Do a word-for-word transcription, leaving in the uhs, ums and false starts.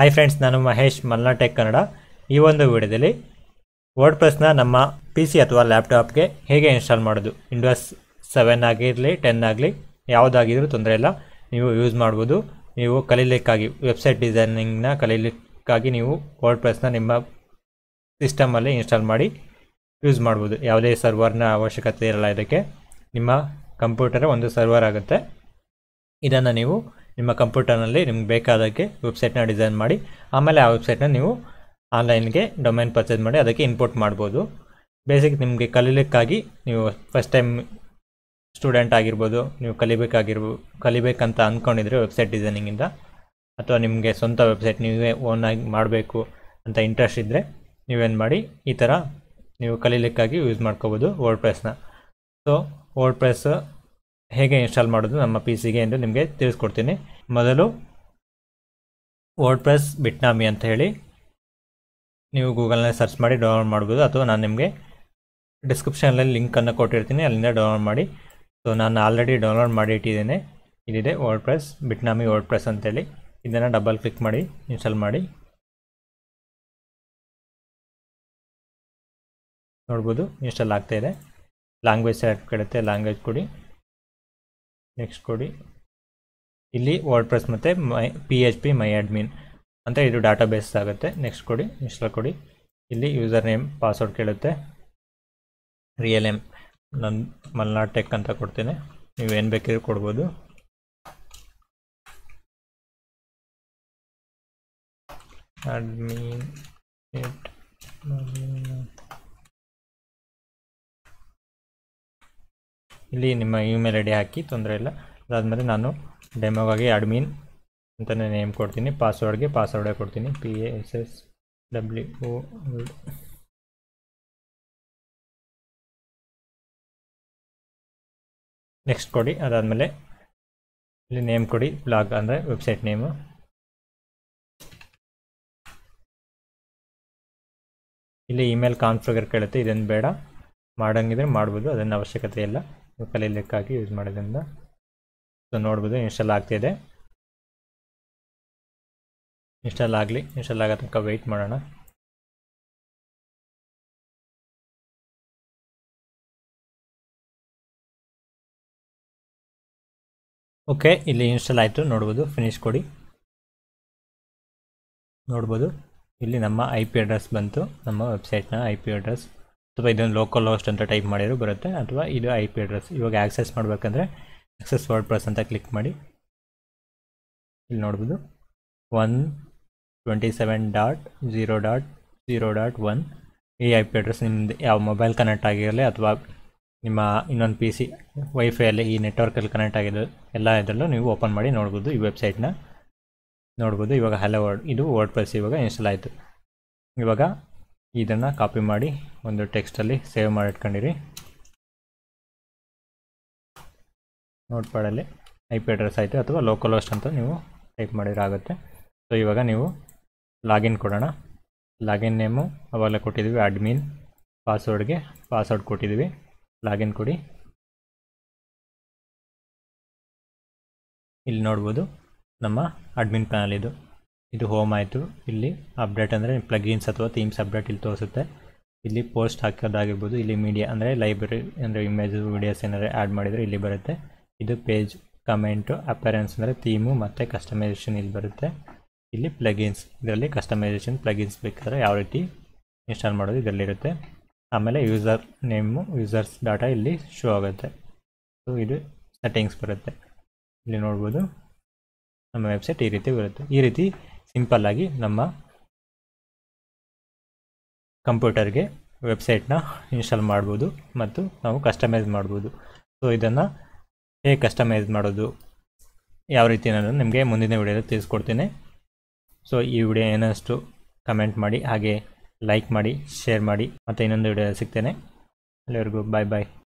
हाय friends, नानु Mahesh Malnad tech Kannada. ಈ ಒಂದು ವಿಡಿಯೋದಲ್ಲಿ WordPress ನ ನಮ್ಮ ಪಿಸಿ ಅಥವಾ ಲ್ಯಾಪ್ಟಾಪ್ ಗೆ ಹೇಗೆ ಇನ್‌ಸ್ಟಾಲ್ ಮಾಡೋದು, ವಿಂಡೋಸ್ ಸೆವೆನ್ ಆಗಿರಲಿ ಟೆನ್ ಆಗಲಿ ಯಾವುದಾಗಿದ್ರೂ ತೊಂದರೆ ಇಲ್ಲ, ನೀವು ಯೂಸ್ ಮಾಡಬಹುದು। ನೀವು ಕಲಿಯಲಿಕ್ಕಾಗಿ ವೆಬ್ಸೈಟ್ ಡಿಸೈನಿಂಗ್ ನ ಕಲಿಯಲಿಕ್ಕಾಗಿ ನೀವು WordPress ನ ನಿಮ್ಮ ಸಿಸ್ಟಮ್ ಅಲ್ಲಿ ಇನ್‌ಸ್ಟಾಲ್ ಮಾಡಿ ಯೂಸ್ ಮಾಡಬಹುದು। ಯಾವುದೇ ಸರ್ವರ್ ನ ಅವಶ್ಯಕತೆ ಇರಲ್ಲ ಇದಕ್ಕೆ। ನಿಮ್ಮ ಕಂಪ್ಯೂಟರ್ ಒಂದು ಸರ್ವರ್ ಆಗುತ್ತೆ, ಇದನ್ನ ನೀವು ನಿಮ್ಮ ಕಂಪ್ಯೂಟರ್ ನಲ್ಲಿ ನಿಮಗೆ ಬೇಕಾದಕ್ಕೆ ವೆಬ್ಸೈಟ್ ನ ಡಿಸೈನ್ ಮಾಡಿ ಆಮೇಲೆ ಆ ವೆಬ್ಸೈಟ್ ನ ನೀವು ಆನ್ಲೈನ್ ಗೆ ಡೊಮೇನ್ ಪರ್ಚೇಸ್ ಮಾಡಿ ಅದಕ್ಕೆ ಇಂಪೋರ್ಟ್ ಮಾಡಬಹುದು। ಬೇಸಿಕ್ ನಿಮಗೆ ಕಲಿಯಲಿಕ್ಕಾಗಿ ನೀವು ಫಸ್ಟ್ ಟೈಮ್ ಸ್ಟೂಡೆಂಟ್ ಆಗಿರಬಹುದು, ನೀವು ಕಲಿಬೇಕಾಗಿರೋ ಕಲಿಬೇಕಂತ ಅಂದ್ಕೊಂಡಿದ್ರೆ ವೆಬ್ಸೈಟ್ ಡಿಸೈನಿಂಗ್ ಇಂದ, ಅಥವಾ ನಿಮಗೆ ಸ್ವಂತ ವೆಬ್ಸೈಟ್ ನೀವೇ ಓನ್ ಆಗಿ ಮಾಡಬೇಕು ಅಂತ ಇಂಟ್ರೆಸ್ಟ್ ಇದ್ದರೆ ನೀವೇನು ಮಾಡಿ ಈ ಥರ ನೀವು ಕಲಿಯಲಿಕ್ಕಾಗಿ ಯೂಸ್ ಮಾಡ್ಕೋಬೋದು ವರ್ಡ್ಪ್ರೆಸ್ ನ। ಸೊ ವರ್ಡ್ಪ್ರೆಸ್ ಹೇಗೆ ಇನ್‌ಸ್ಟಾಲ್ ಮಾಡೋದು ನಮ್ಮ ಪಿಸಿಗೆ ಎಂದು ನಿಮಗೆ ತಿಳಿಸ್ಕೊಡ್ತೀನಿ। ಮೊದಲು ವರ್ಡ್ಪ್ರೆಸ್ ಬಿಟ್ನಾಮಿ ಅಂತ ಹೇಳಿ ನೀವು ಗೂಗಲ್ನಲ್ಲಿ ಸರ್ಚ್ ಮಾಡಿ ಡೌನ್ಲೋಡ್ ಮಾಡ್ಬೋದು, ಅಥವಾ ನಾನು ನಿಮಗೆ ಡಿಸ್ಕ್ರಿಪ್ಷನಲ್ಲಿ ಲಿಂಕನ್ನು ಕೊಟ್ಟಿರ್ತೀನಿ, ಅಲ್ಲಿಂದ ಡೌನ್ಲೋಡ್ ಮಾಡಿ। ಸೊ ನಾನು ಆಲ್ರೆಡಿ ಡೌನ್ಲೋಡ್ ಮಾಡಿ ಇಟ್ಟಿದ್ದೇನೆ, ಇಲ್ಲಿದೆ ವರ್ಡ್ಪ್ರೆಸ್ ಬಿಟ್ನಾಮಿ ವರ್ಡ್ಪ್ರೆಸ್ ಅಂತೇಳಿ। ಇದನ್ನು ಡಬಲ್ ಕ್ಲಿಕ್ ಮಾಡಿ ಇನ್ಸ್ಟಾಲ್ ಮಾಡಿ ನೋಡ್ಬೋದು ಇನ್ಸ್ಟಾಲ್ ಆಗ್ತಾಯಿದೆ। ಲ್ಯಾಂಗ್ವೇಜ್ ಸೆಲೆಕ್ಟ್ ಕೊಡುತ್ತೆ, ಲ್ಯಾಂಗ್ವೇಜ್ ಕೊಡಿ, ನೆಕ್ಸ್ಟ್ ಕೊಡಿ। ಇಲ್ಲಿ ವರ್ಡ್ಪ್ರೆಸ್ ಮತ್ತು my P H P my admin ಅಂತ ಇದು ಡಾಟಾ ಬೇಸ್ ಆಗುತ್ತೆ, ನೆಕ್ಸ್ಟ್ ಕೊಡಿ, ಇನ್ಸ್ಟಾಲ್ ಕೊಡಿ। ಇಲ್ಲಿ ಯೂಸರ್ ನೇಮ್ ಪಾಸ್ವರ್ಡ್ ಕೇಳುತ್ತೆ, ರಿಯಲ್ ನೇಮ್ ನಾನು ಮಲ್ನಾಡ್ ಟೆಕ್ ಅಂತ ಕೊಡ್ತೀನಿ, ನೀವು ಏನು ಬೇಕಿದ್ರು ಕೊಡ್ಬೋದು। ಅಡ್ಮಿನ್ ಇಲ್ಲಿ ನಿಮ್ಮ ಇಮೇಲ್ ಐ ಡಿ ಹಾಕಿ, ತೊಂದರೆ ಇಲ್ಲ। ಅದಾದಮೇಲೆ ನಾನು ಡೆಮೋಗಾಗಿ ಅಡ್ಮಿನ್ ಅಂತಲೇ ನೇಮ್ ಕೊಡ್ತೀನಿ, ಪಾಸ್ವರ್ಡ್ಗೆ ಪಾಸ್ವರ್ಡೇ ಕೊಡ್ತೀನಿ, P A S S W O L next ಕೊಡಿ। ಅದಾದಮೇಲೆ ಇಲ್ಲಿ ನೇಮ್ ಕೊಡಿ, ಬ್ಲಾಗ್ ಅಂದರೆ ವೆಬ್ಸೈಟ್ ನೇಮು, ಇಲ್ಲಿ ಇಮೇಲ್ ಕಾನ್ಫಿಗರ್ ಕೇಳುತ್ತೆ, ಇದನ್ನು ಬೇಡ, ಮಾಡಂಗಿದ್ರೆ ಮಾಡ್ಬೋದು, ಅದನ್ನು ಅವಶ್ಯಕತೆ ಇಲ್ಲ, ಕಲೀಲಿಕ್ಕಾಗಿ ಯೂಸ್ ಮಾಡೋದ್ರಿಂದ। ಸೊ ನೋಡ್ಬೋದು ಇನ್ಸ್ಟಾಲ್ ಆಗ್ತಿದೆ, ಇನ್ಸ್ಟಾಲ್ ಆಗಲಿ, ಇನ್ಸ್ಟಾಲ್ ಆಗೋ ತನಕ ವೆಯ್ಟ್ ಮಾಡೋಣ। ಓಕೆ, ಇಲ್ಲಿ ಇನ್ಸ್ಟಾಲ್ ಆಯಿತು ನೋಡ್ಬೋದು, ಫಿನಿಶ್ ಕೊಡಿ, ನೋಡ್ಬೋದು ಇಲ್ಲಿ ನಮ್ಮ ಐ ಪಿ ಅಡ್ರೆಸ್ ಬಂತು, ನಮ್ಮ ವೆಬ್ಸೈಟ್ನ ಐ ಪಿ ಅಡ್ರೆಸ್, ಅಥವಾ ಇದನ್ನು ಲೋಕಲ್ ಹೋಸ್ಟ್ ಅಂತ ಟೈಪ್ ಮಾಡಿದ್ರು ಬರುತ್ತೆ, ಅಥವಾ ಇದು ಐ ಪಿ ಅಡ್ರೆಸ್। ಇವಾಗ ಆ್ಯಕ್ಸೆಸ್ ಮಾಡಬೇಕಂದ್ರೆ ಆ್ಯಕ್ಸೆಸ್ ವರ್ಡ್ಪ್ರೆಸ್ ಅಂತ ಕ್ಲಿಕ್ ಮಾಡಿ, ಇಲ್ಲಿ ನೋಡ್ಬೋದು one twenty seven dot zero dot zero dot one ಈ ಐ ಪಿ ಅಡ್ರೆಸ್ ನಿಮ್ಮದು ಯಾವ ಮೊಬೈಲ್ ಕನೆಕ್ಟ್ ಆಗಿರಲಿ ಅಥವಾ ನಿಮ್ಮ ಇನ್ನೊಂದು ಪಿ ಸಿ ವೈಫೈಯಲ್ಲಿ ಈ ನೆಟ್ವರ್ಕಲ್ಲಿ ಕನೆಕ್ಟ್ ಆಗಿದ್ದು ಎಲ್ಲ ಇದರಲ್ಲೂ ನೀವು ಓಪನ್ ಮಾಡಿ ನೋಡ್ಬೋದು ಈ ವೆಬ್ಸೈಟ್ನ ನೋಡ್ಬೋದು। ಇವಾಗ ಹಲೋ ವರ್ಡ್ ಇದು ವರ್ಡ್ಪ್ರೆಸ್ ಇವಾಗ ಇನ್ಸ್ಟಾಲ್ ಆಯಿತು। ಇವಾಗ ಇದನ್ನು ಕಾಪಿ ಮಾಡಿ ಒಂದು ಟೆಕ್ಸ್ಟಲ್ಲಿ ಸೇವ್ ಮಾಡಿ ಇಟ್ಕೊಂಡಿರಿ ನೋಟ್ಪ್ಯಾಡಲ್ಲಿ, ಐ ಪಿ ಅಡ್ರೆಸ್ ಆಯಿತು ಅಥವಾ ಲೋಕಲ್ ಹೋಸ್ಟ್ ಅಂತ ನೀವು ಟೈಪ್ ಮಾಡಿರಾಗುತ್ತೆ। ಸೊ ಇವಾಗ ನೀವು ಲಾಗಿನ್ ಕೊಡೋಣ, ಲಾಗಿನ್ ನೇಮು ಅವೆಲ್ಲ ಕೊಟ್ಟಿದ್ದೀವಿ, ಅಡ್ಮಿನ್, ಪಾಸ್ವರ್ಡ್ಗೆ ಪಾಸ್ವರ್ಡ್ ಕೊಟ್ಟಿದ್ದೀವಿ, ಲಾಗಿನ್ ಕೊಡಿ, ಇಲ್ಲಿ ನೋಡ್ಬೋದು ನಮ್ಮ ಅಡ್ಮಿನ್ ಪ್ಯಾನಲ್ ಇದು ಇದು ಹೋಮ್ ಆಯಿತು। ಇಲ್ಲಿ ಅಪ್ಡೇಟ್ ಅಂದರೆ ಪ್ಲಗಿನ್ಸ್ ಅಥವಾ ಥೀಮ್ಸ್ ಅಪ್ಡೇಟ್ ಇಲ್ಲಿ ತೋರಿಸುತ್ತೆ, ಇಲ್ಲಿ ಪೋಸ್ಟ್ ಹಾಕೋದಾಗಿರ್ಬೋದು, ಇಲ್ಲಿ ಮೀಡಿಯಾ ಅಂದರೆ ಲೈಬ್ರರಿ ಅಂದರೆ ಇಮೇಜು ವೀಡಿಯೋಸ್ ಏನಾದರೆ ಆ್ಯಡ್ ಮಾಡಿದರೆ ಇಲ್ಲಿ ಬರುತ್ತೆ, ಇದು ಪೇಜ್, ಕಮೆಂಟು, ಅಪೇರೆನ್ಸ್ ಅಂದರೆ ಥೀಮು ಮತ್ತು ಕಸ್ಟಮೈಸೇಷನ್ ಇಲ್ಲಿ ಬರುತ್ತೆ, ಇಲ್ಲಿ ಪ್ಲಗಿನ್ಸ್, ಇದರಲ್ಲಿ ಕಸ್ಟಮೈಸೇಷನ್ ಪ್ಲಗಿನ್ಸ್ ಬೇಕಾದರೆ ಯಾವ ರೀತಿ ಇನ್ಸ್ಟಾಲ್ ಮಾಡೋದು ಇದರಲ್ಲಿರುತ್ತೆ, ಆಮೇಲೆ ಯೂಸರ್ ನೇಮು ಯೂಸರ್ಸ್ ಡಾಟಾ ಇಲ್ಲಿ ಶೋ ಆಗುತ್ತೆ। ಸೊ ಇದು ಸೆಟ್ಟಿಂಗ್ಸ್ ಬರುತ್ತೆ, ಇಲ್ಲಿ ನೋಡ್ಬೋದು ನಮ್ಮ ವೆಬ್ಸೈಟ್ ಈ ರೀತಿ ಬರುತ್ತೆ। ಈ ರೀತಿ ಸಿಂಪಲ್ಲಾಗಿ ನಮ್ಮ ಕಂಪ್ಯೂಟರ್ಗೆ ವೆಬ್ಸೈಟ್ನ ಇನ್ಸ್ಟಾಲ್ ಮಾಡ್ಬೋದು ಮತ್ತು ನಾವು ಕಸ್ಟಮೈಸ್ ಮಾಡ್ಬೋದು। ಸೊ ಇದನ್ನು ಹೇಗೆ ಕಸ್ಟಮೈಸ್ ಮಾಡೋದು, ಯಾವ ರೀತಿ ಅನ್ನೋದನ್ನು ನಿಮಗೆ ಮುಂದಿನ ವಿಡಿಯೋದಲ್ಲಿ ತಿಳಿಸ್ಕೊಡ್ತೀನಿ। ಸೊ ಈ ವಿಡಿಯೋ ಏನಷ್ಟು ಕಮೆಂಟ್ ಮಾಡಿ, ಹಾಗೆ ಲೈಕ್ ಮಾಡಿ, ಶೇರ್ ಮಾಡಿ, ಮತ್ತು ಇನ್ನೊಂದು ವಿಡಿಯೋ ಸಿಗ್ತೇನೆ, ಅಲ್ಲಿವರೆಗೂ ಬಾಯ್ ಬಾಯ್।